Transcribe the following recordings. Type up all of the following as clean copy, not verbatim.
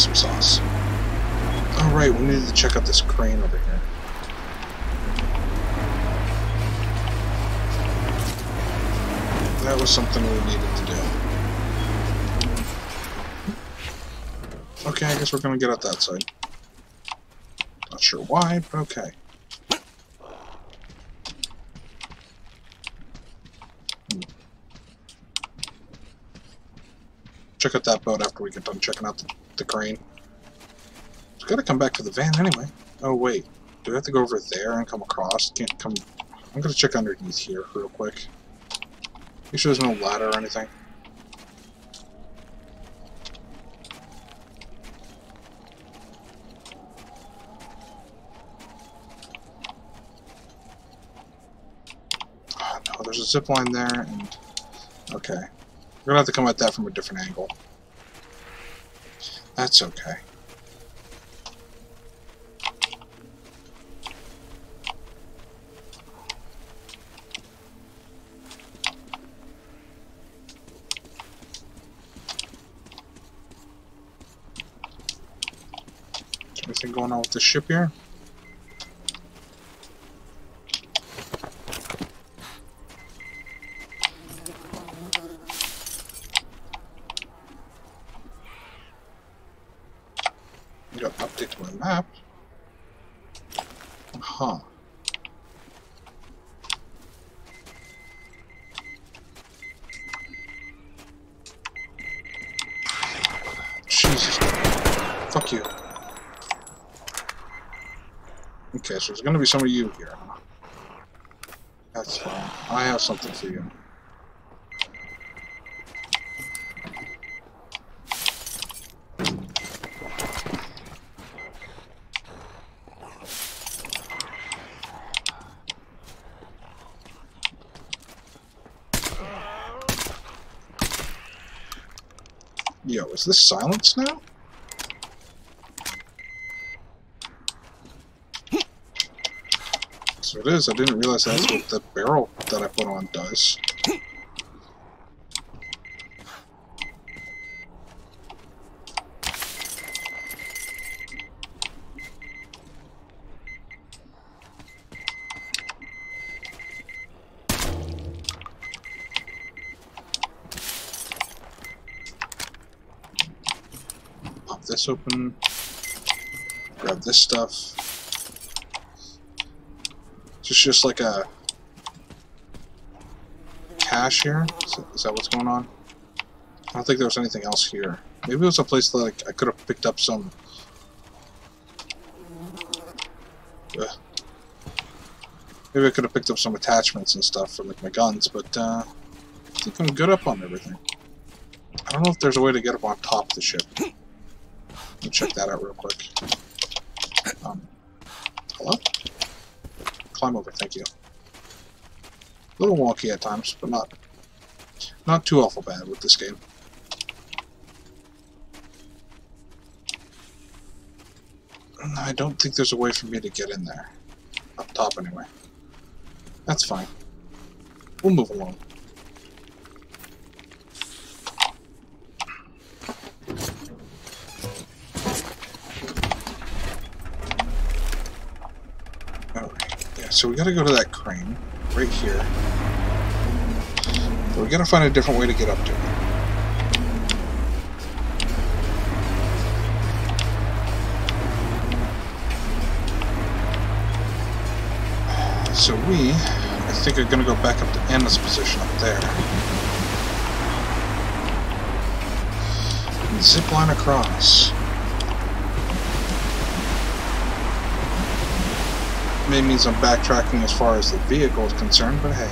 awesome sauce. Alright, we need to check out this crane over here. That was something we needed to do. Okay, I guess we're gonna get out that side. Not sure why, but okay. Check out that boat after we get done checking out the crane. It's gotta come back to the van anyway. Oh wait, do we have to go over there and come across? Can't come. I'm gonna check underneath here real quick. Make sure there's no ladder or anything. Oh no, there's a zip line there, and okay. We're gonna have to come at that from a different angle. That's okay. Is there anything going on with the ship here? Okay, so there's going to be some of you here. That's fine. I have something for you. Yo, is this silence now? It is. I didn't realize that's what the barrel that I put on does. Pop this open. Grab this stuff. It's just like a cache here? Is that what's going on? I don't think there was anything else here. Maybe it was a place that like, I could have picked up some... Maybe I could have picked up some attachments and stuff for like my guns, but I think I'm good up on everything. I don't know if there's a way to get up on top of the ship. Let me check that out real quick. Hello? Climb over, thank you. A little wonky at times, but not too awful bad with this game. I don't think there's a way for me to get in there. Up top, anyway. That's fine. We'll move along. So we gotta go to that crane right here. But we gotta find a different way to get up to it. So we, I think, are gonna go back up to Anna's position up there. And zip line across. Maybe means I'm backtracking as far as the vehicle is concerned, but hey,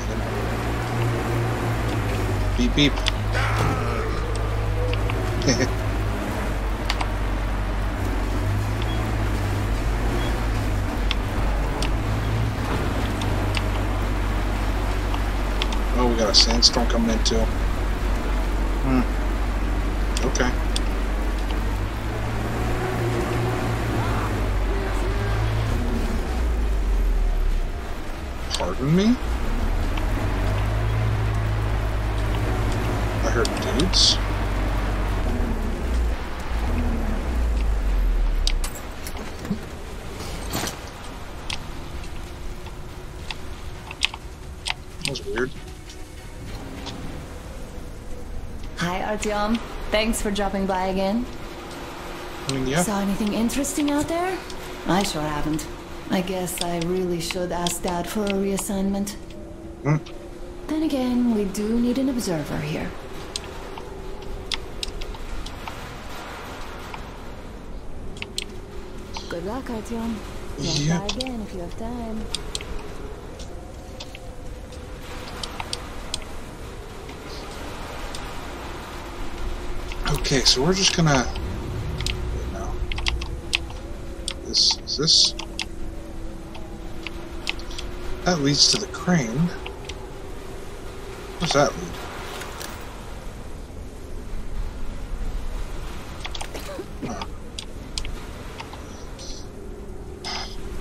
you know. Beep beep. Oh, we got a sandstorm coming in too. Okay. Me? I heard dudes. weird. Hi, Artyom. Thanks for dropping by again. I mean, yeah. Saw anything interesting out there? I sure haven't. I guess I really should ask Dad for a reassignment. Mm. Then again, we do need an observer here. Good luck, Artyom. Yeah. Try again if you have time. Okay, so we're just gonna. Wait, no. This is this. That leads to the crane. Where's that lead?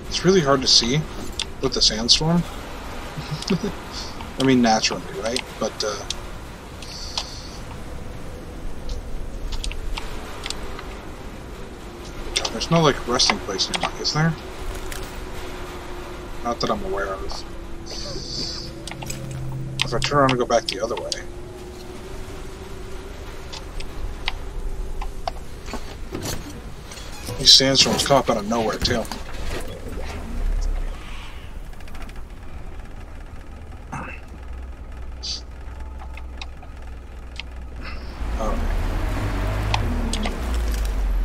It's really hard to see with the sandstorm. I mean, naturally, right? But, there's no, like, resting place nearby, is there? Not that I'm aware of. If I turn around and go back the other way. These sandstorms come up out of nowhere, too.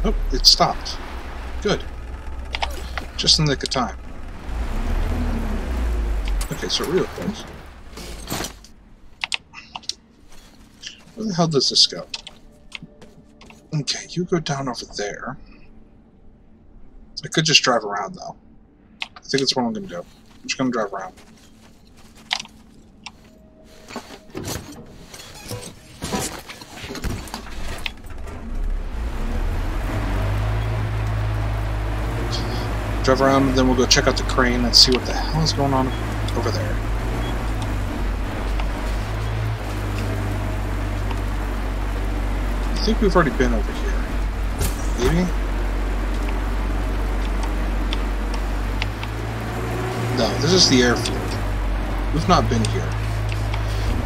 Oh, it stopped. Good. Just in the nick of time. Okay, so real close. Where the hell does this go? Okay, you go down over there. I could just drive around, though. I think that's what I'm going to do. I'm just going to drive around. Drive around, and then we'll go check out the crane and see what the hell is going on over there. I think we've already been over here. Maybe? No, this is the airfield. We've not been here.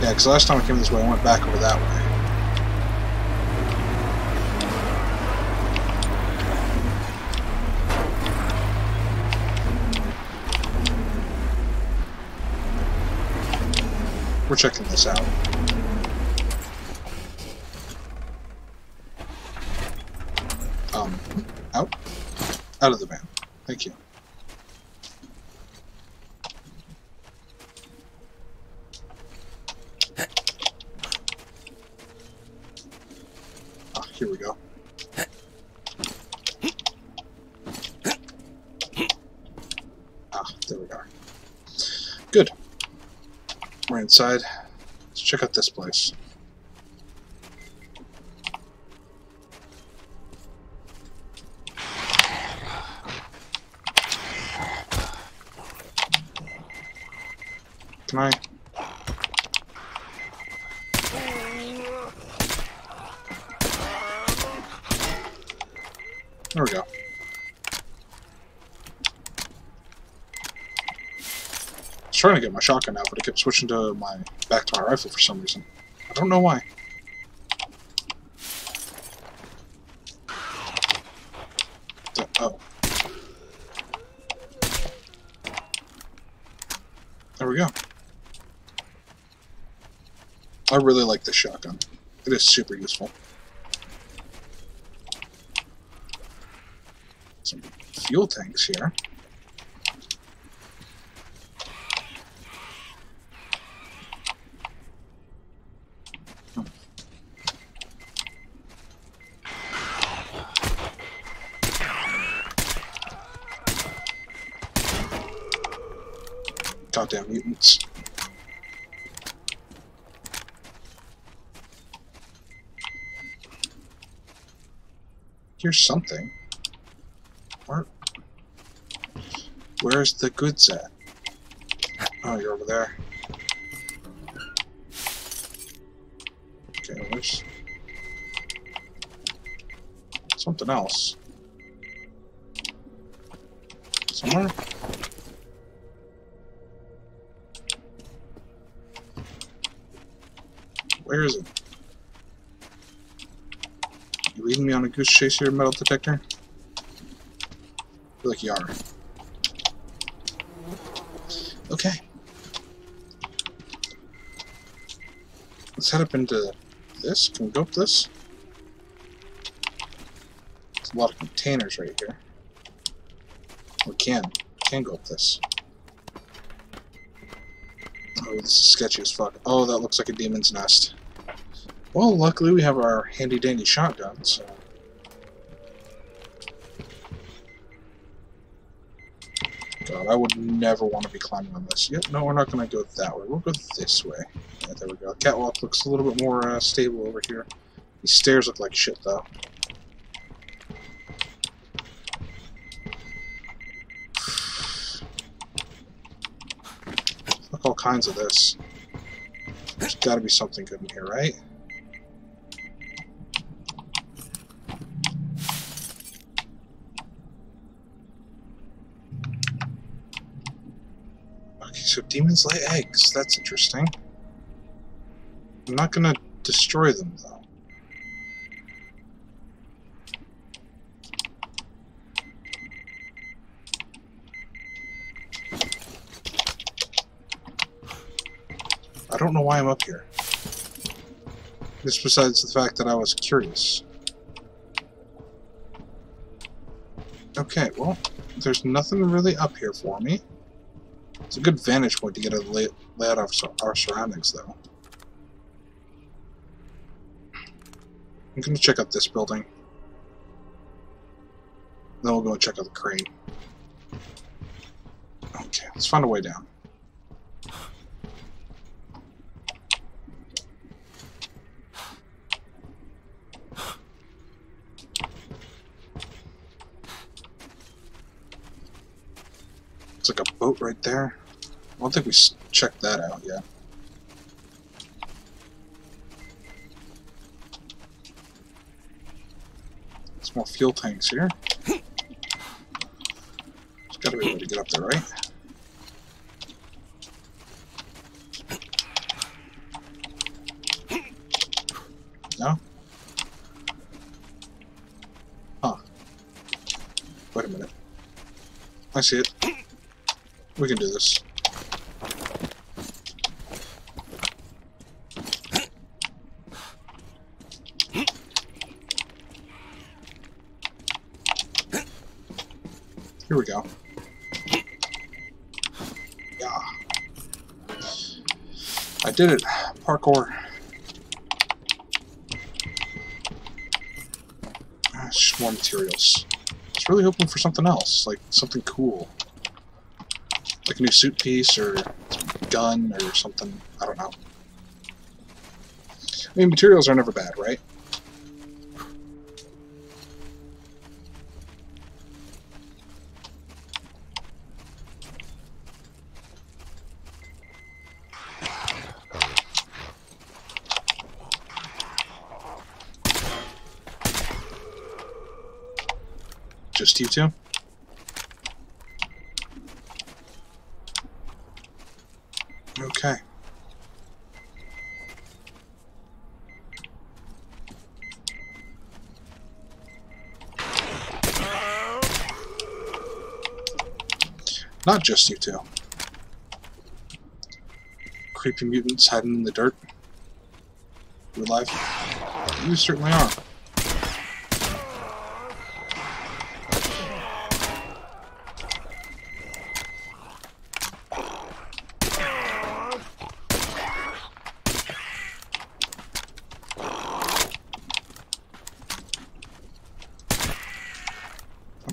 Yeah, because last time I came this way, I went back over that way. We're checking this out. Out of the van. Thank you. Ah, here we go. Ah, there we are. Good. We're inside. Let's check out this place. Can I? There we go. I was trying to get my shotgun out, but it kept switching to my back to my rifle for some reason. I don't know why. Oh. There we go. I really like this shotgun. It is super useful. Some fuel tanks here. Goddamn mutants. Here's something. Where's the goods at? Oh, you're over there. Okay, where's something else? Somewhere? Where is it? You leading me on a goose chase here, metal detector? I feel like you are. Okay. Let's head up into this. Can we go up this? There's a lot of containers right here. We can. Go up this. Oh, this is sketchy as fuck. Oh, that looks like a demon's nest. Well, luckily we have our handy dandy shotgun, so. God, I would never want to be climbing on this. Yep, no, we're not going to go that way. We'll go this way. Yeah, there we go. Catwalk looks a little bit more stable over here. These stairs look like shit, though. Fuck all kinds of this. There's got to be something good in here, right? So demons lay eggs, that's interesting. I'm not gonna destroy them though. I don't know why I'm up here. Just besides the fact that I was curious. Okay, well, there's nothing really up here for me. It's a good vantage point to get a layout of our surroundings, though. I'm going to check out this building. Then we'll go and check out the crane. Okay, let's find a way down. Like a boat right there. I don't think we checked that out yet. There's more fuel tanks here. There's gotta be a way to get up there, right? No? Huh. Wait a minute. I see it. We can do this. Here we go. Yeah. I did it. Parkour. Just more materials. I was really hoping for something else, like something cool. Like a new suit piece or gun or something. I don't know. I mean, materials are never bad, right? Just you two? Okay. Not just you two. Creepy mutants hiding in the dirt. You're alive? You certainly are.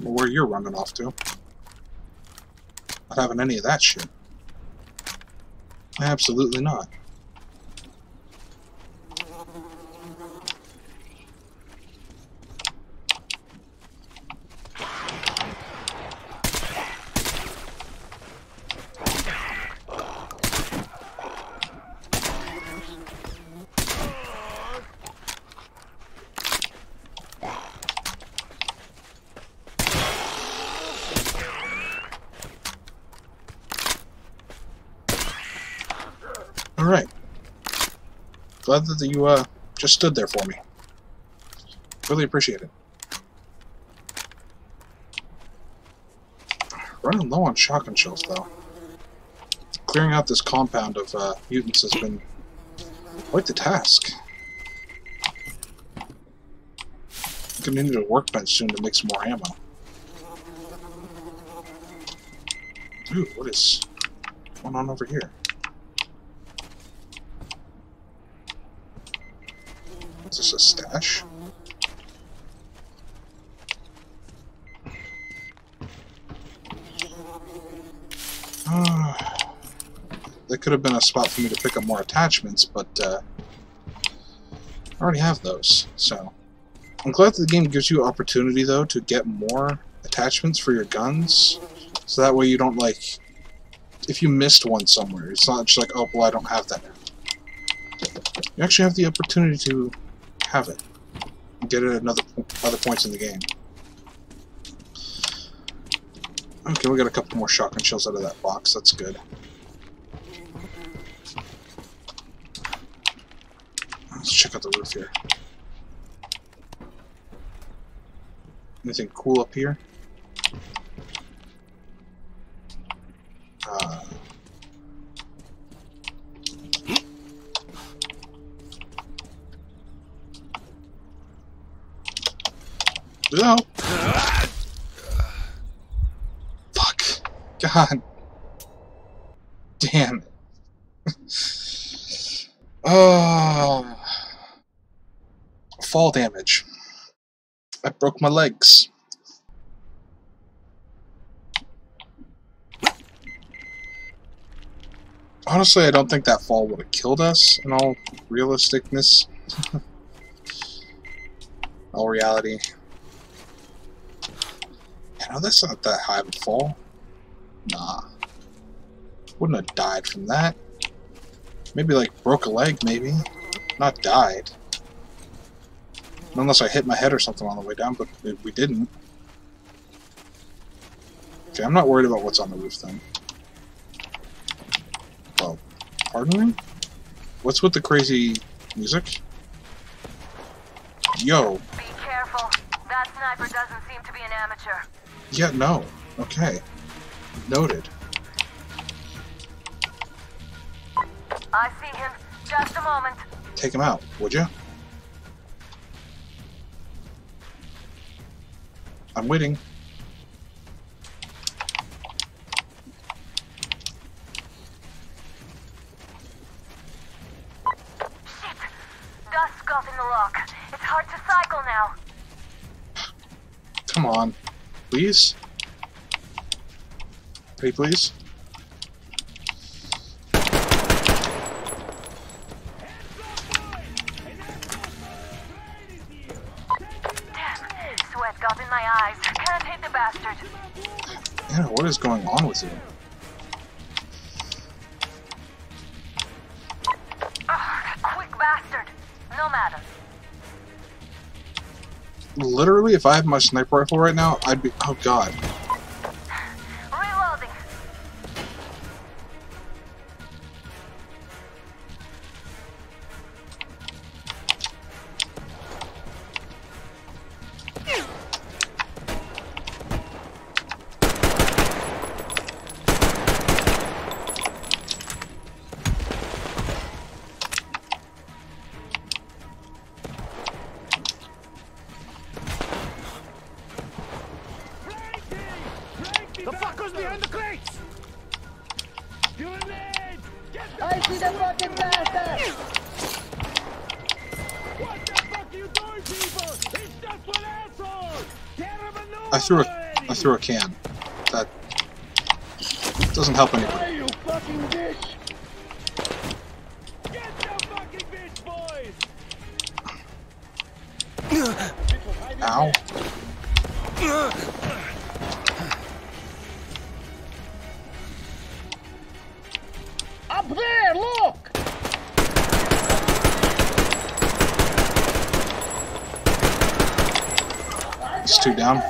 Where you're running off to. Not having any of that shit. Absolutely not. Alright. Glad that you just stood there for me. Really appreciate it. Running low on shotgun shells, though. Clearing out this compound of mutants has been quite the task. I'm going to need a workbench soon to make some more ammo. Dude, what is going on over here? Is this a stash? That could have been a spot for me to pick up more attachments, but I already have those, so. I'm glad that the game gives you opportunity, though, to get more attachments for your guns, so that way you don't, like, if you missed one somewhere, it's not just like, oh, well, I don't have that now. You actually have the opportunity to have it and get it at other points in the game. Okay, we got a couple more shotgun shells out of that box. That's good. Let's check out the roof here. Anything cool up here? No. Fuck. God. Damn it. Oh. Fall damage. I broke my legs. Honestly, I don't think that fall would have killed us in all realisticness. All reality. You know, that's not that high of a fall. Nah. Wouldn't have died from that. Maybe, like, broke a leg, maybe. Not died. Unless I hit my head or something on the way down, but we didn't. Okay, I'm not worried about what's on the roof then. Oh, pardon me? What's with the crazy music? Yo. Be careful. That sniper doesn't seem to be an amateur. Yeah, no. Okay. Noted. I see him. Just a moment. Take him out, would you? I'm waiting. Shit! Dust got in the lock. It's hard to cycle now. Come on. Please? Hey, please? Anna, what is going on with you? Ugh, quick bastard! No matter. Literally, if I had my sniper rifle right now, I'd be. Oh god. Reloading. I threw a can. That doesn't help anybody. You fucking bitch! Get the fucking bitch, boys! Ow. Up there, look! It's two down.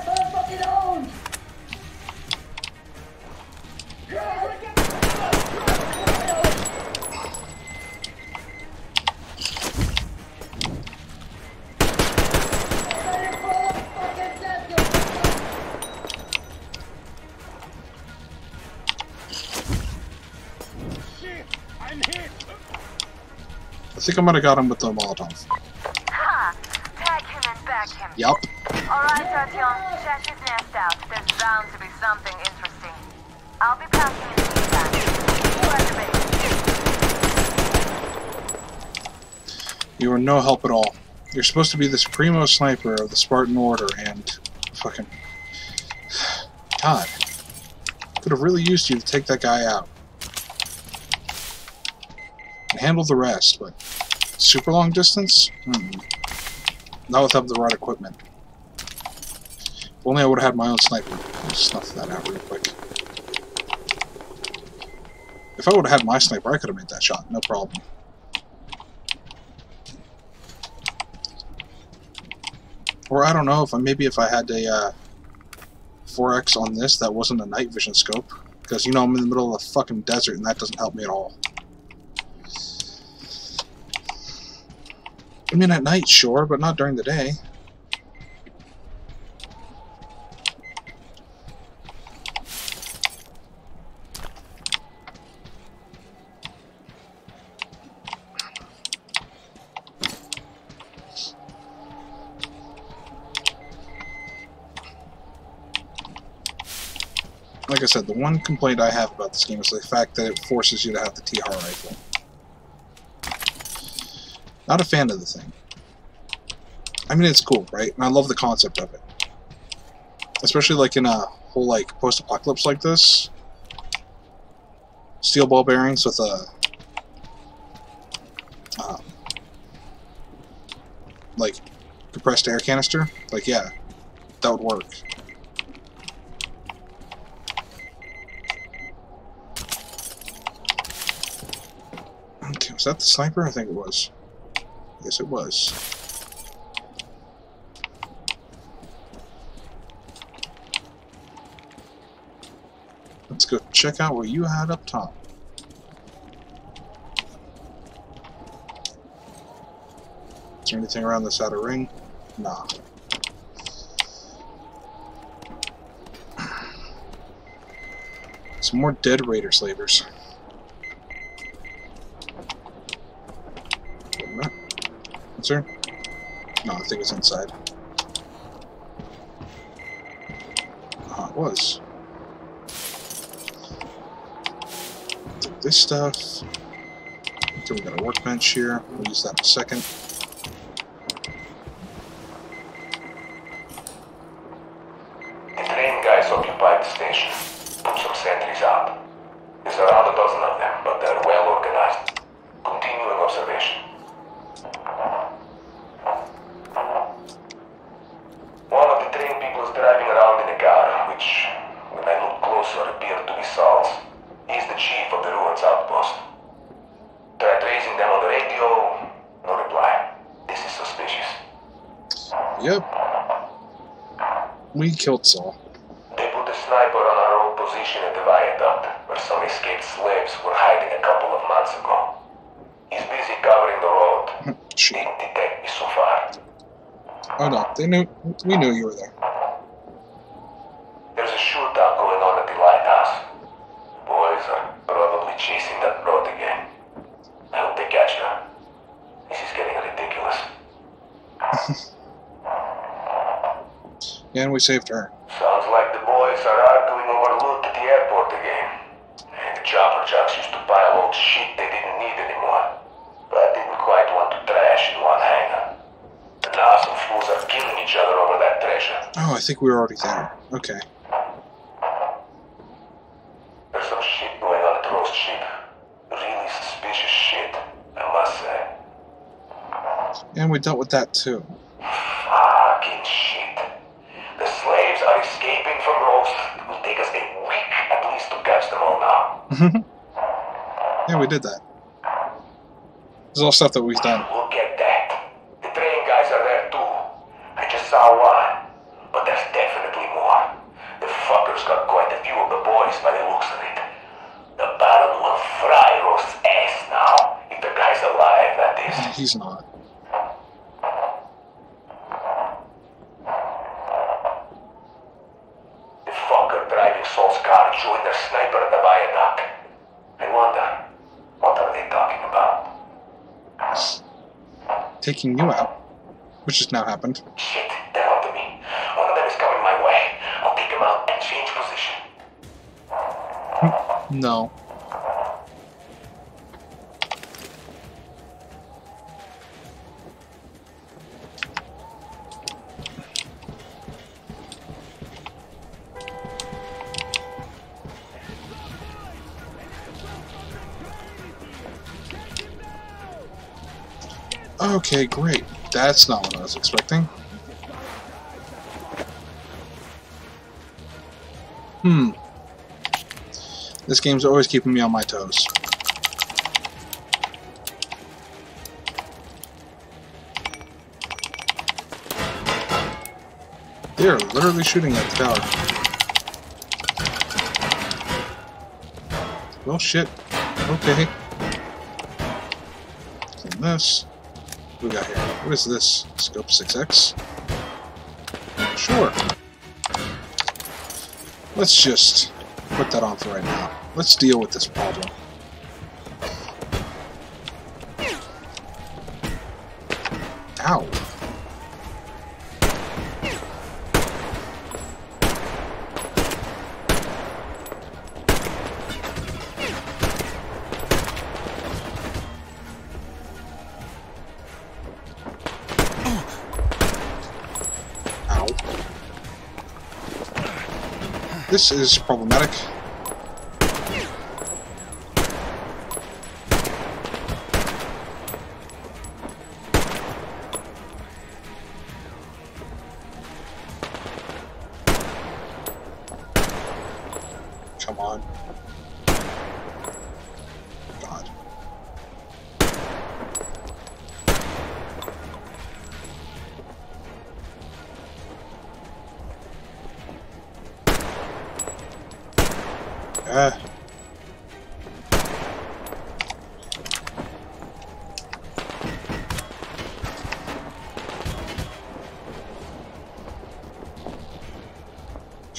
think I might have got him with the Molotov. Ha! Tag him and bag him. Yup. Alright, Artyom, check his nest out. There's bound to be something interesting. I'll be passing in the feedback. You are no help at all. You're supposed to be this primo sniper of the Spartan Order and fucking... God. Could have really used you to take that guy out. And handle the rest, but super long distance? Not without the right equipment. If only I would have had my own sniper. I'll snuff that out real quick. If I would have had my sniper, I could have made that shot, no problem. Or I don't know, maybe if I had a 4X on this that wasn't a night vision scope. Because, you know, I'm in the middle of the fucking desert and that doesn't help me at all. I mean, at night, sure, but not during the day. Like I said, the one complaint I have about this game is the fact that it forces you to have the TR rifle. Not a fan of the thing. I mean, it's cool, right? And I love the concept of it. Especially like in a whole like post-apocalypse like this. Steel ball bearings with a like compressed air canister. Like, yeah, that would work. Okay, was that the sniper? I think it was. Yes, it was. Let's go check out what you had up top. Is there anything around this outer ring? Nah. Some more dead raider slavers. No, I think it's inside. Ah, it was. Take this stuff. So we got a workbench here. We'll use that in a second. The train guys occupied the station. Put some sentries up. There's around a dozen of them, but they're well organized. Continuing observation. Yep. We killed Saul. They put a sniper on our own position at the viaduct, where some escaped slaves were hiding a couple of months ago. He's busy covering the road. Didn't detect me so far. Oh no, they knew. We knew you were there. There's a shootout going on at the lighthouse. Boys are probably chasing that road again. I hope they catch her. This is getting ridiculous. And we saved her. Sounds like the boys are arguing over loot at the airport again. And the chopper jocks used to pile old shit they didn't need anymore. But didn't quite want to trash in one hangar. And now some fools are killing each other over that treasure. Oh, I think we were already there. Okay. There's some shit going on at Roast Ship. Really suspicious shit, I must say. And we dealt with that too. Fucking shit. The slaves are escaping from Roast. It will take us a week at least to catch them all now. Yeah, we did that. It's all stuff that we've done. Look at that. The train guys are there too. I just saw one. But there's definitely more. The fuckers got quite a few of the boys by the looks of it. The Baron will fry Roast's ass now. If the guy's alive, that is. He's not. I wonder, what are they talking about? taking you out, which has now happened. Shit, they're helping me. One of them is coming my way. I'll take him out and change position. No. Okay, great. That's not what I was expecting. This game's always keeping me on my toes. They're literally shooting at the tower. Well, shit. Okay. And this. What do we got here? What is this? Scope 6X? Sure. Let's just put that on for right now. Let's deal with this problem. Ow. This is problematic. Come on. God.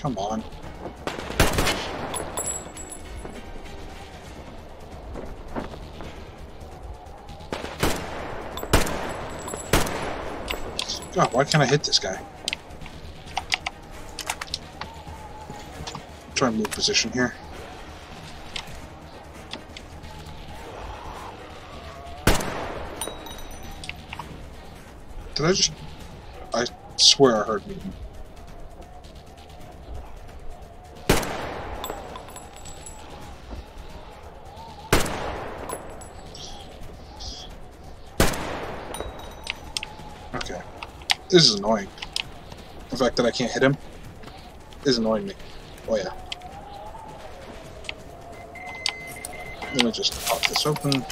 Come on. God, why can't I hit this guy? Try and move position here. Did I just... I swear I heard movement. Okay. This is annoying. The fact that I can't hit him is annoying me. Oh yeah. Let me just pop this open.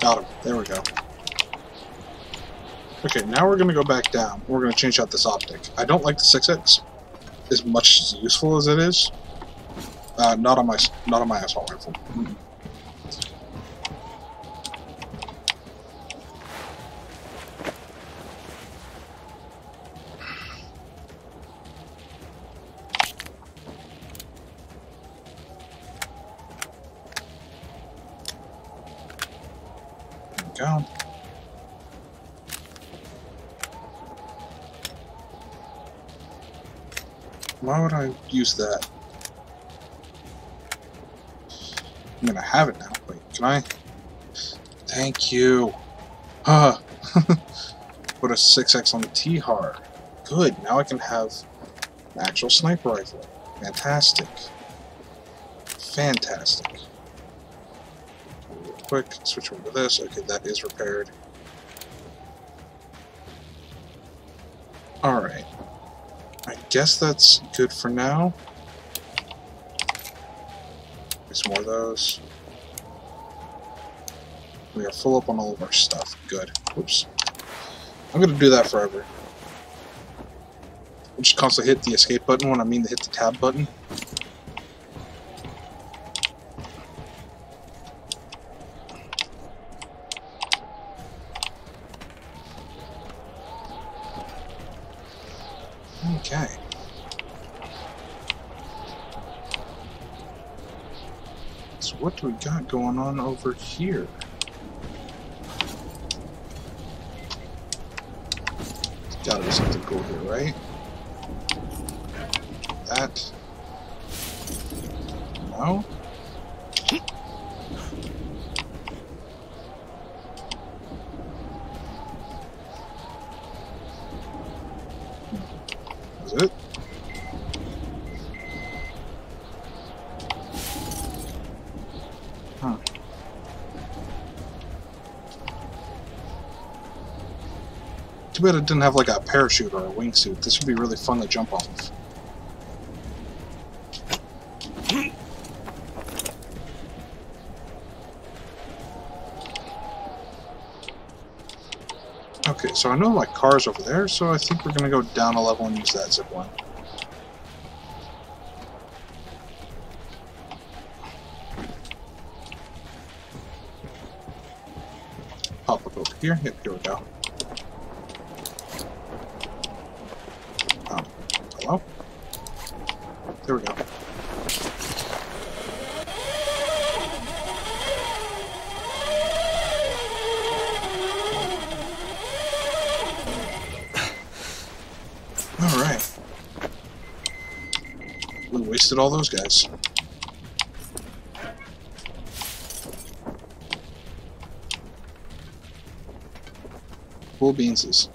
Got him. There we go. Okay, now we're going to go back down. We're going to change out this optic. I don't like the 6X as much as useful as it is. Not on my assault rifle. Go. Why would I use that? I'm gonna have it now. Wait, can I? Thank you. Put a 6X on the Tihar. Good, now I can have an actual sniper rifle. Fantastic. Fantastic. Quick, switch over to this. Okay, that is repaired. Alright. I guess that's good for now. There's more of those. We are full up on all of our stuff. Good. Oops. I'm gonna do that forever. just constantly hit the escape button when I mean to hit the tab button. Okay. So what do we got going on over here? There's gotta be something cool here, right? That. No? Too bad it didn't have like a parachute or a wingsuit. This would be really fun to jump off of. Okay, so I know my car's over there, so I think we're gonna go down a level and use that zip line. Pop up over here. Yep, here we go. Hello? There we go. Alright. We wasted all those guys. Cool beanses.